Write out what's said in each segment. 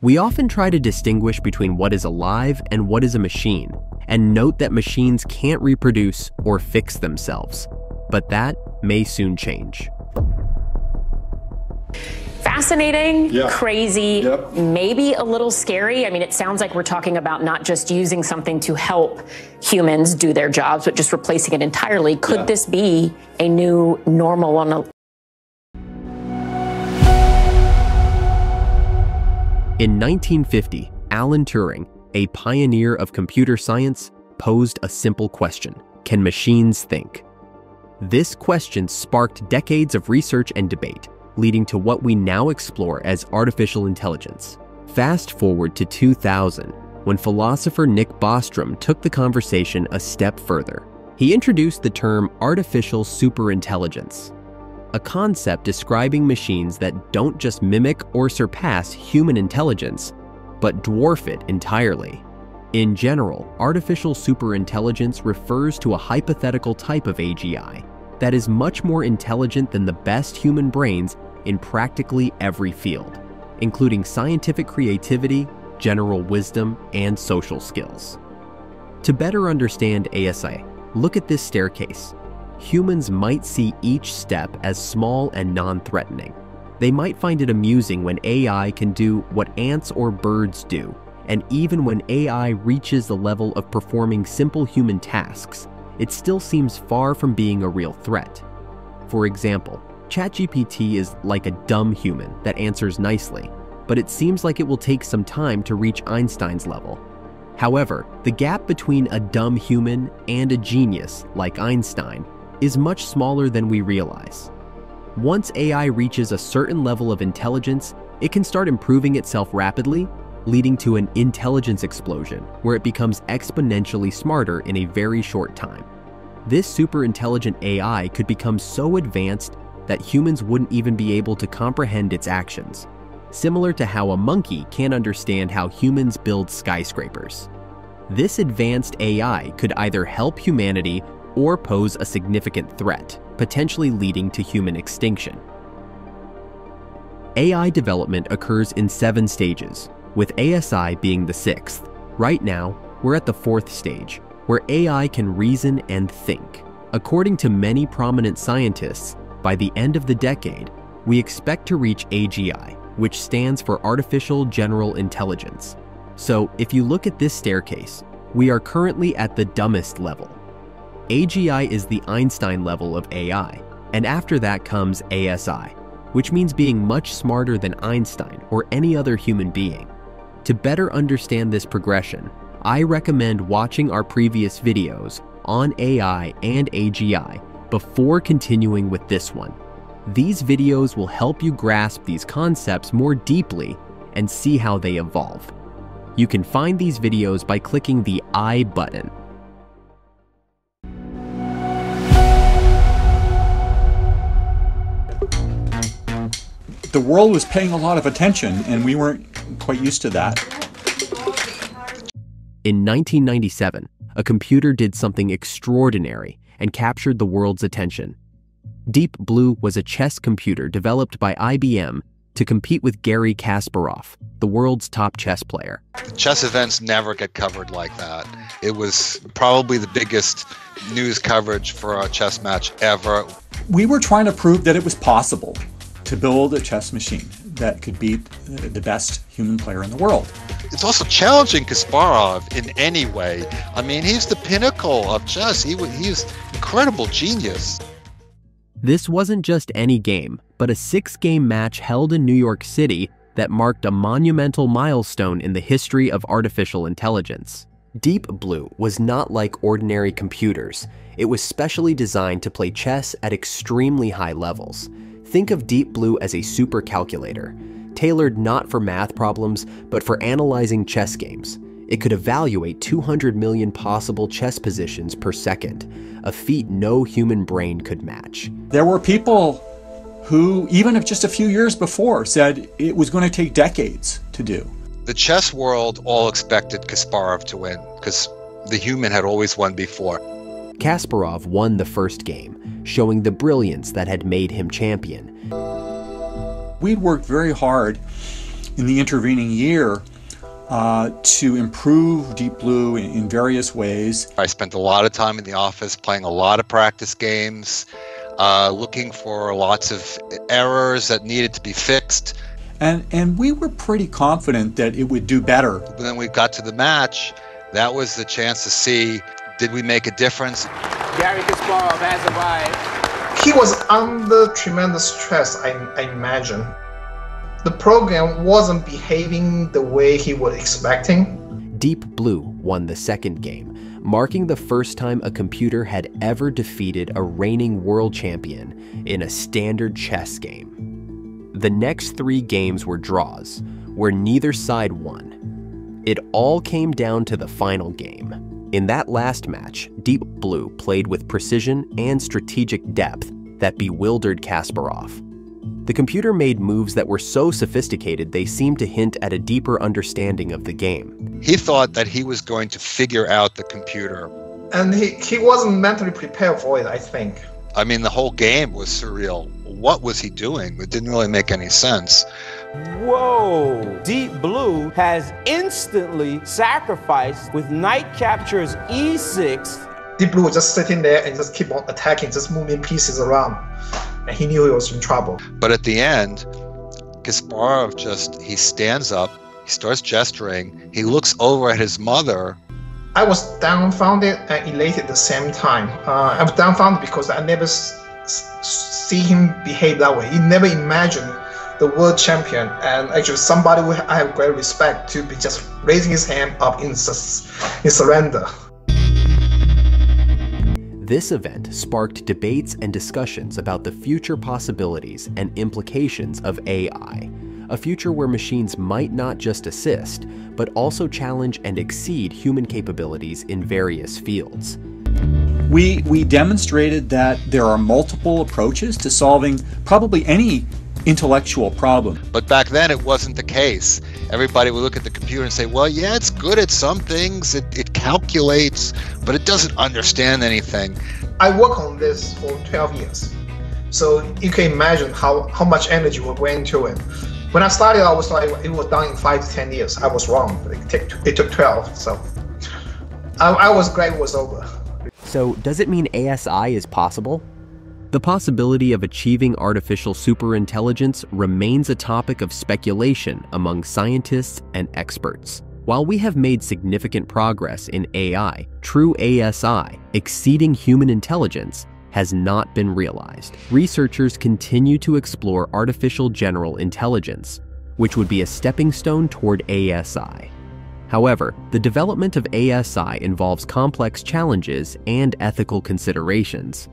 We often try to distinguish between what is alive and what is a machine, and note that machines can't reproduce or fix themselves. But that may soon change. Fascinating, yeah. Crazy, yep. Maybe a little scary. I mean, it sounds like we're talking about not just using something to help humans do their jobs, but just replacing it entirely. Could this be a new normal on a... In 1950, Alan Turing, a pioneer of computer science, posed a simple question: can machines think? This question sparked decades of research and debate, leading to what we now explore as artificial intelligence. Fast forward to 2000, when philosopher Nick Bostrom took the conversation a step further. He introduced the term artificial superintelligence, a concept describing machines that don't just mimic or surpass human intelligence, but dwarf it entirely. In general, artificial superintelligence refers to a hypothetical type of AGI that is much more intelligent than the best human brains in practically every field, including scientific creativity, general wisdom, and social skills. To better understand ASI, look at this staircase. Humans might see each step as small and non-threatening. They might find it amusing when AI can do what ants or birds do, and even when AI reaches the level of performing simple human tasks, it still seems far from being a real threat. For example, ChatGPT is like a dumb human that answers nicely, but it seems like it will take some time to reach Einstein's level. However, the gap between a dumb human and a genius like Einstein is much smaller than we realize. Once AI reaches a certain level of intelligence, it can start improving itself rapidly, leading to an intelligence explosion where it becomes exponentially smarter in a very short time. This superintelligent AI could become so advanced that humans wouldn't even be able to comprehend its actions, similar to how a monkey can't understand how humans build skyscrapers. This advanced AI could either help humanity or pose a significant threat, potentially leading to human extinction. AI development occurs in 7 stages, with ASI being the 6th. Right now, we're at the 4th stage, where AI can reason and think. According to many prominent scientists, by the end of the decade, we expect to reach AGI, which stands for Artificial General Intelligence. So if you look at this staircase, we are currently at the dumbest level. AGI is the Einstein level of AI, and after that comes ASI, which means being much smarter than Einstein or any other human being. To better understand this progression, I recommend watching our previous videos on AI and AGI before continuing with this one. These videos will help you grasp these concepts more deeply and see how they evolve. You can find these videos by clicking the I button. The world was paying a lot of attention, and we weren't quite used to that. In 1997, a computer did something extraordinary and captured the world's attention. Deep Blue was a chess computer developed by IBM to compete with Gary Kasparov, the world's top chess player. Chess events never get covered like that. It was probably the biggest news coverage for a chess match ever. We were trying to prove that it was possible to build a chess machine that could beat the best human player in the world. It's also challenging Kasparov in any way. I mean, he's the pinnacle of chess. He's incredible genius. This wasn't just any game, but a 6-game match held in New York City that marked a monumental milestone in the history of artificial intelligence. Deep Blue was not like ordinary computers. It was specially designed to play chess at extremely high levels. Think of Deep Blue as a supercalculator, tailored not for math problems, but for analyzing chess games. It could evaluate 200 million possible chess positions per second, a feat no human brain could match. There were people who, even just a few years before, said it was going to take decades to do. The chess world all expected Kasparov to win, because the human had always won before. Kasparov won the first game, showing the brilliance that had made him champion. We'd worked very hard in the intervening year to improve Deep Blue in various ways. I spent a lot of time in the office playing a lot of practice games, looking for lots of errors that needed to be fixed. And we were pretty confident that it would do better. But then we got to the match. That was the chance to see, did we make a difference? Gary Kasparov has arrived. He was under tremendous stress, I imagine. The program wasn't behaving the way he was expecting. Deep Blue won the second game, marking the first time a computer had ever defeated a reigning world champion in a standard chess game. The next three games were draws, where neither side won. It all came down to the final game. In that last match, Deep Blue played with precision and strategic depth that bewildered Kasparov. The computer made moves that were so sophisticated they seemed to hint at a deeper understanding of the game. He thought that he was going to figure out the computer. And he wasn't mentally prepared for it, I think. I mean, the whole game was surreal. What was he doing? It didn't really make any sense. Whoa! Deep Blue has instantly sacrificed with knight captures e6. Deep Blue was just sitting there and just keep on attacking, just moving pieces around. And he knew he was in trouble. But at the end, Kasparov he stands up, he starts gesturing, he looks over at his mother. I was dumbfounded and elated at the same time. I was dumbfounded because I never see him behave that way. He never imagined the world champion, and actually somebody I have great respect to be just raising his hand up in surrender. This event sparked debates and discussions about the future possibilities and implications of AI, a future where machines might not just assist, but also challenge and exceed human capabilities in various fields. We demonstrated that there are multiple approaches to solving probably any intellectual problem. But back then it wasn't the case. Everybody would look at the computer and say, well, yeah, it's good at some things, it calculates, but it doesn't understand anything. I worked on this for 12 years, so you can imagine how much energy would went into it. When I started, I was like, it was done in 5 to 10 years. I was wrong. It took 12, so I was glad it was over. So does it mean ASI is possible? The possibility of achieving artificial superintelligence remains a topic of speculation among scientists and experts. While we have made significant progress in AI, true ASI, exceeding human intelligence, has not been realized. Researchers continue to explore artificial general intelligence, which would be a stepping stone toward ASI. However, the development of ASI involves complex challenges and ethical considerations.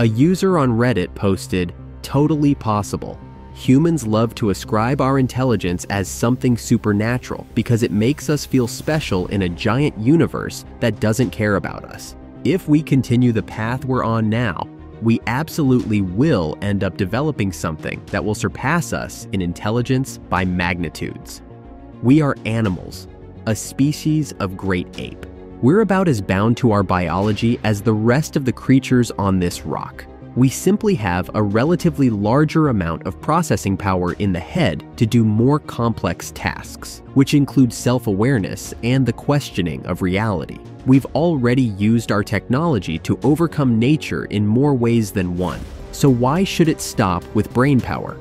A user on Reddit posted, "Totally possible. Humans love to ascribe our intelligence as something supernatural because it makes us feel special in a giant universe that doesn't care about us. If we continue the path we're on now, we absolutely will end up developing something that will surpass us in intelligence by magnitudes. We are animals, a species of great ape. We're about as bound to our biology as the rest of the creatures on this rock. We simply have a relatively larger amount of processing power in the head to do more complex tasks, which include self-awareness and the questioning of reality. We've already used our technology to overcome nature in more ways than one, so why should it stop with brain power?"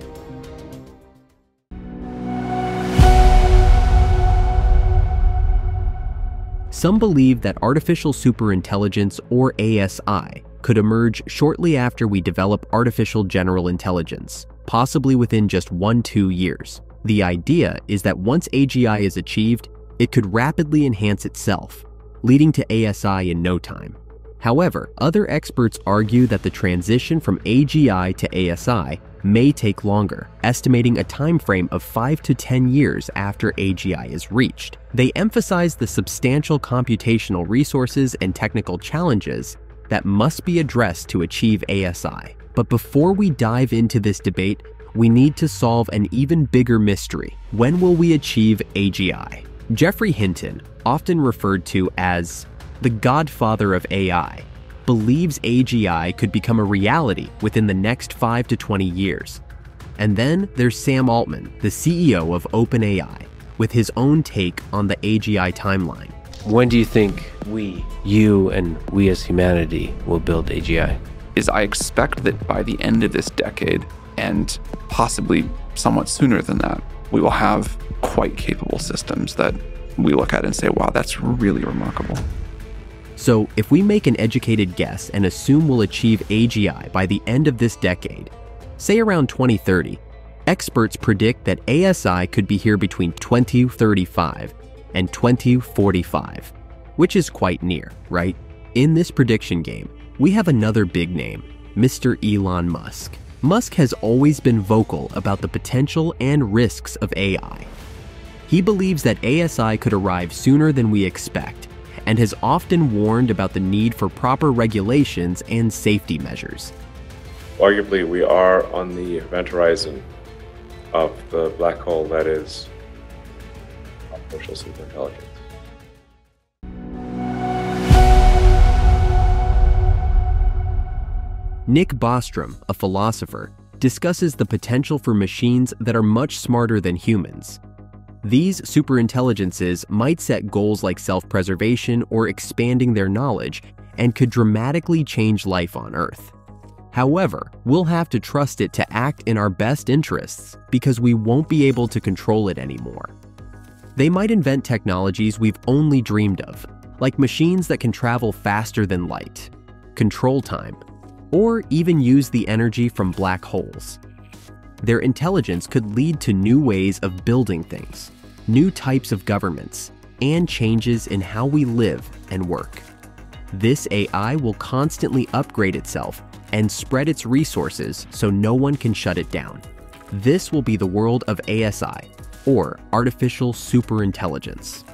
Some believe that artificial superintelligence, or ASI, could emerge shortly after we develop artificial general intelligence, possibly within just 1-2 years. The idea is that once AGI is achieved, it could rapidly enhance itself, leading to ASI in no time. However, other experts argue that the transition from AGI to ASI may take longer, estimating a time frame of 5 to 10 years after AGI is reached. They emphasize the substantial computational resources and technical challenges that must be addressed to achieve ASI. But before we dive into this debate, we need to solve an even bigger mystery. When will we achieve AGI? Geoffrey Hinton, often referred to as the godfather of AI, believes AGI could become a reality within the next 5 to 20 years. And then there's Sam Altman, the CEO of OpenAI, with his own take on the AGI timeline. When do you think we, you and we as humanity, will build AGI? I expect that by the end of this decade, and possibly somewhat sooner than that, we will have quite capable systems that we look at and say, wow, that's really remarkable. So if we make an educated guess and assume we'll achieve AGI by the end of this decade, say around 2030, experts predict that ASI could be here between 2035 and 2045, which is quite near, right? In this prediction game, we have another big name, Mr. Elon Musk. Musk has always been vocal about the potential and risks of AI. He believes that ASI could arrive sooner than we expect, and has often warned about the need for proper regulations and safety measures. Arguably, we are on the event horizon of the black hole that is artificial superintelligence. Nick Bostrom, a philosopher, discusses the potential for machines that are much smarter than humans. These superintelligences might set goals like self-preservation or expanding their knowledge and could dramatically change life on Earth. However, we'll have to trust it to act in our best interests because we won't be able to control it anymore. They might invent technologies we've only dreamed of, like machines that can travel faster than light, control time, or even use the energy from black holes. Their intelligence could lead to new ways of building things, new types of governments, and changes in how we live and work. This AI will constantly upgrade itself and spread its resources so no one can shut it down. This will be the world of ASI, or artificial superintelligence.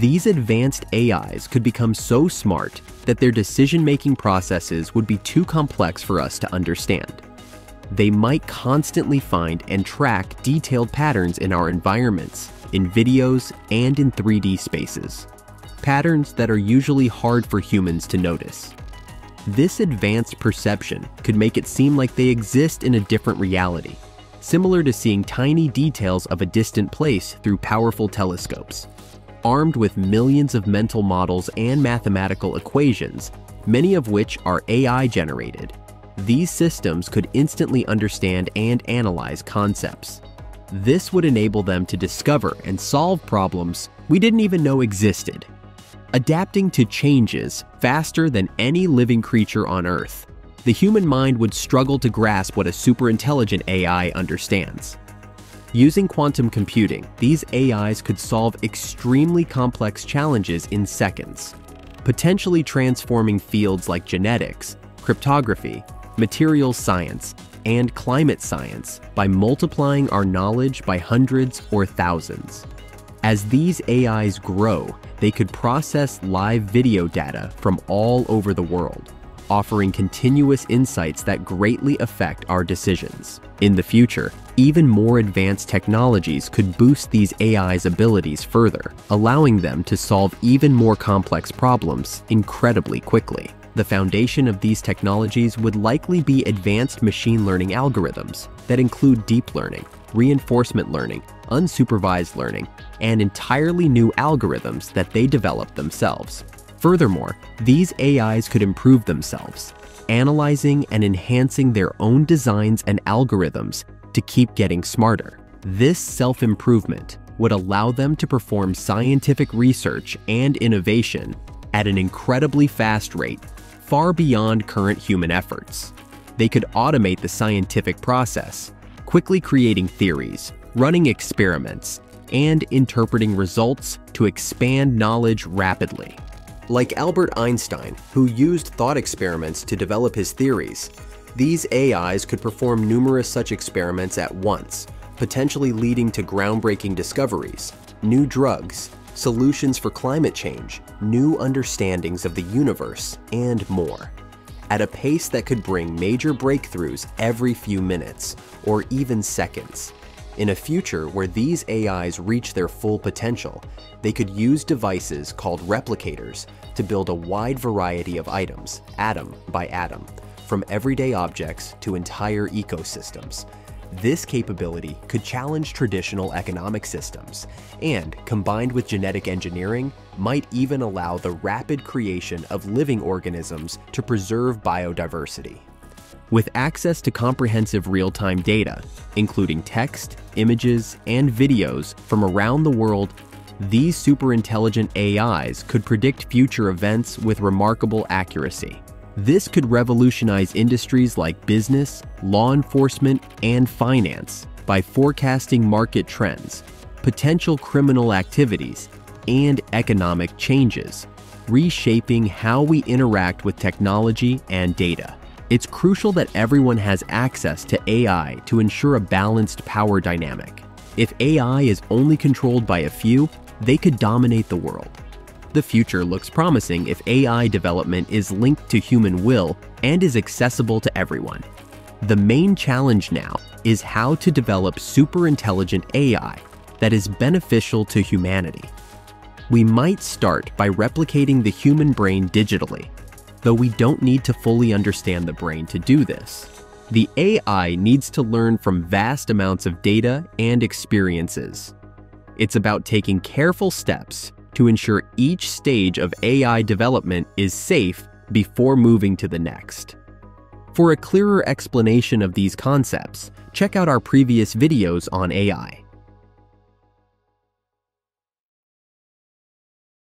These advanced AIs could become so smart that their decision-making processes would be too complex for us to understand. They might constantly find and track detailed patterns in our environments, in videos, and in 3D spaces. Patterns that are usually hard for humans to notice. This advanced perception could make it seem like they exist in a different reality, similar to seeing tiny details of a distant place through powerful telescopes. Armed with millions of mental models and mathematical equations, many of which are AI-generated, these systems could instantly understand and analyze concepts. This would enable them to discover and solve problems we didn't even know existed, adapting to changes faster than any living creature on Earth. The human mind would struggle to grasp what a superintelligent AI understands. Using quantum computing, these AIs could solve extremely complex challenges in seconds, potentially transforming fields like genetics, cryptography, materials science, and climate science by multiplying our knowledge by hundreds or thousands. As these AIs grow, they could process live video data from all over the world, offering continuous insights that greatly affect our decisions. In the future, even more advanced technologies could boost these AI's abilities further, allowing them to solve even more complex problems incredibly quickly. The foundation of these technologies would likely be advanced machine learning algorithms that include deep learning, reinforcement learning, unsupervised learning, and entirely new algorithms that they develop themselves. Furthermore, these AIs could improve themselves, analyzing and enhancing their own designs and algorithms to keep getting smarter. This self-improvement would allow them to perform scientific research and innovation at an incredibly fast rate, far beyond current human efforts. They could automate the scientific process, quickly creating theories, running experiments, and interpreting results to expand knowledge rapidly. Like Albert Einstein, who used thought experiments to develop his theories, these AIs could perform numerous such experiments at once, potentially leading to groundbreaking discoveries, new drugs, solutions for climate change, new understandings of the universe, and more, at a pace that could bring major breakthroughs every few minutes, or even seconds. In a future where these AIs reach their full potential, they could use devices called replicators to build a wide variety of items, atom by atom, from everyday objects to entire ecosystems. This capability could challenge traditional economic systems and, combined with genetic engineering, might even allow the rapid creation of living organisms to preserve biodiversity. With access to comprehensive real-time data, including text, images, and videos from around the world, these superintelligent AIs could predict future events with remarkable accuracy. This could revolutionize industries like business, law enforcement, and finance by forecasting market trends, potential criminal activities, and economic changes, reshaping how we interact with technology and data. It's crucial that everyone has access to AI to ensure a balanced power dynamic. If AI is only controlled by a few, they could dominate the world. The future looks promising if AI development is linked to human will and is accessible to everyone. The main challenge now is how to develop superintelligent AI that is beneficial to humanity. We might start by replicating the human brain digitally, though we don't need to fully understand the brain to do this. The AI needs to learn from vast amounts of data and experiences. It's about taking careful steps to ensure each stage of AI development is safe before moving to the next. For a clearer explanation of these concepts, check out our previous videos on AI.